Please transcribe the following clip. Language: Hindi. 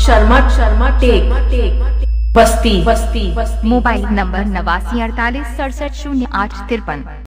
Sharma tech Basti mobile number 8948670853